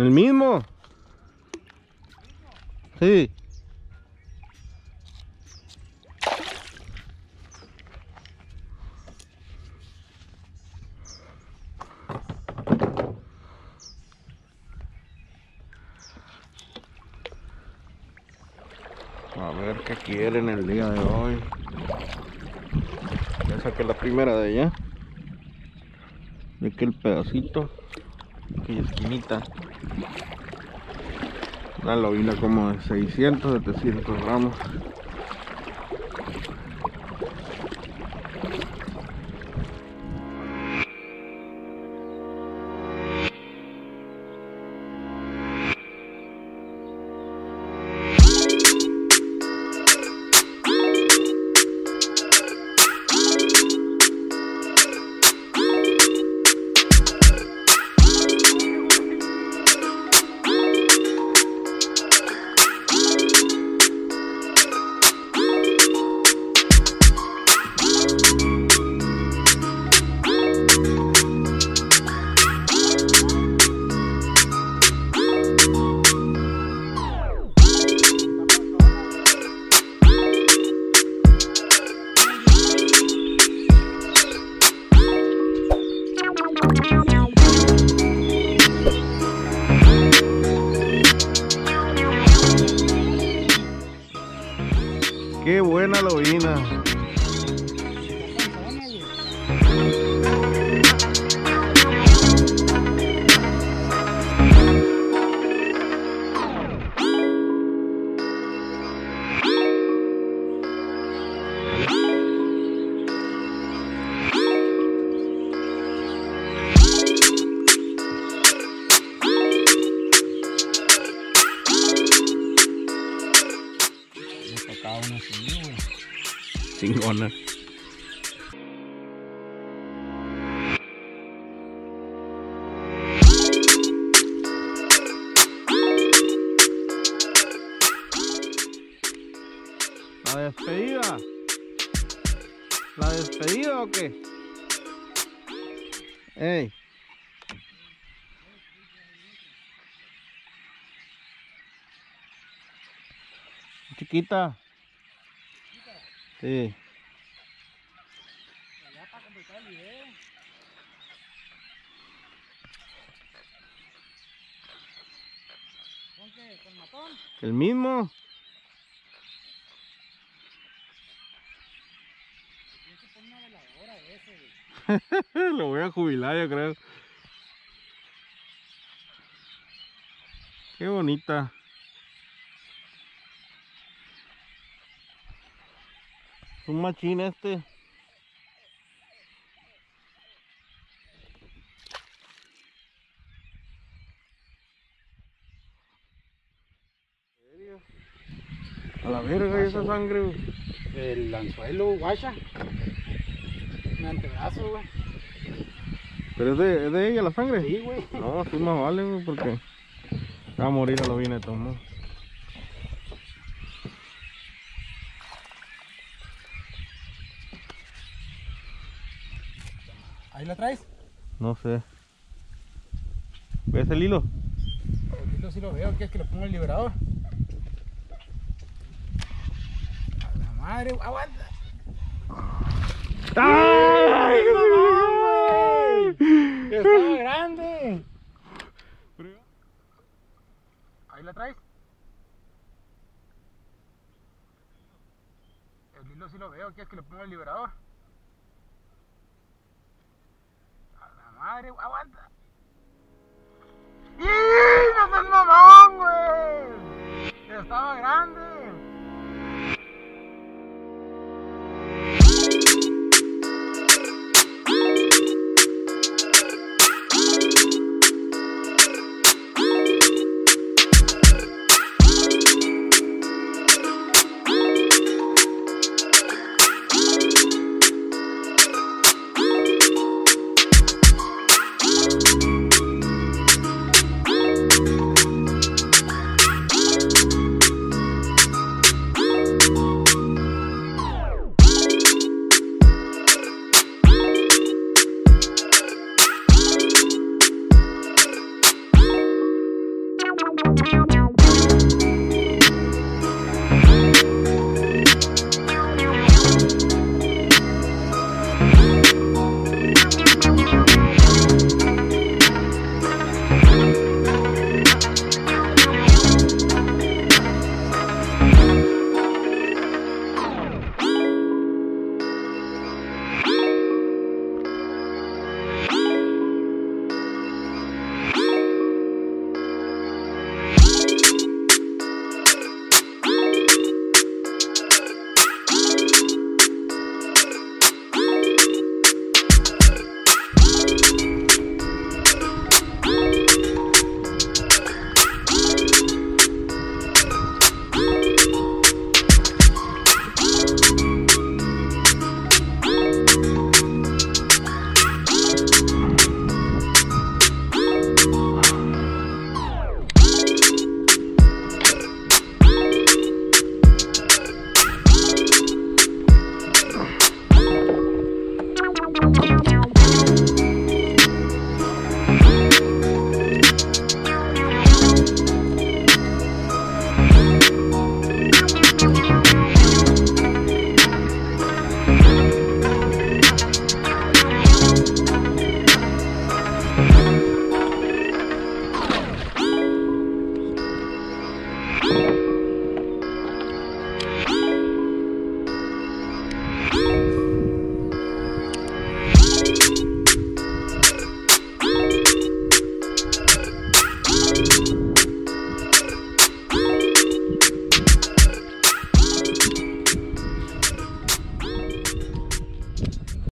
¿El mismo? Sí. A ver qué quieren el día de hoy. Ya saqué la primera de ella. De aquel pedacito. Aquella esquinita. La lobina como de 600, 700 gramos. Qué buena lobina. Chingona. La despedida. ¿La despedida o qué? Ey. Chiquita. Sí. Ya para completar el video. ¿Con qué? ¿Con matón? El mismo. Tienes que poner una veladora de ese. Lo voy a jubilar, yo creo. Qué bonita. Un machín este. A la verga esa sangre, güey. El anzuelo, guacha. Mi antebrazo, güey. ¿Pero es de ella la sangre? Sí, güey. No, sí más vale, güey, porque va a morir a lo bien de tomar. ¿Ahí la traes? No sé. ¿Ves el hilo? El hilo sí lo veo. ¿Quieres que le ponga el liberador? A la madre, aguanta. ¡Ay, mamá! ¡Está grande! ¿Ahí la traes? El hilo sí lo veo. ¿Quieres que le ponga el liberador? Madre, aguanta. ¡Y no seas mamón, güey! Estaba grande.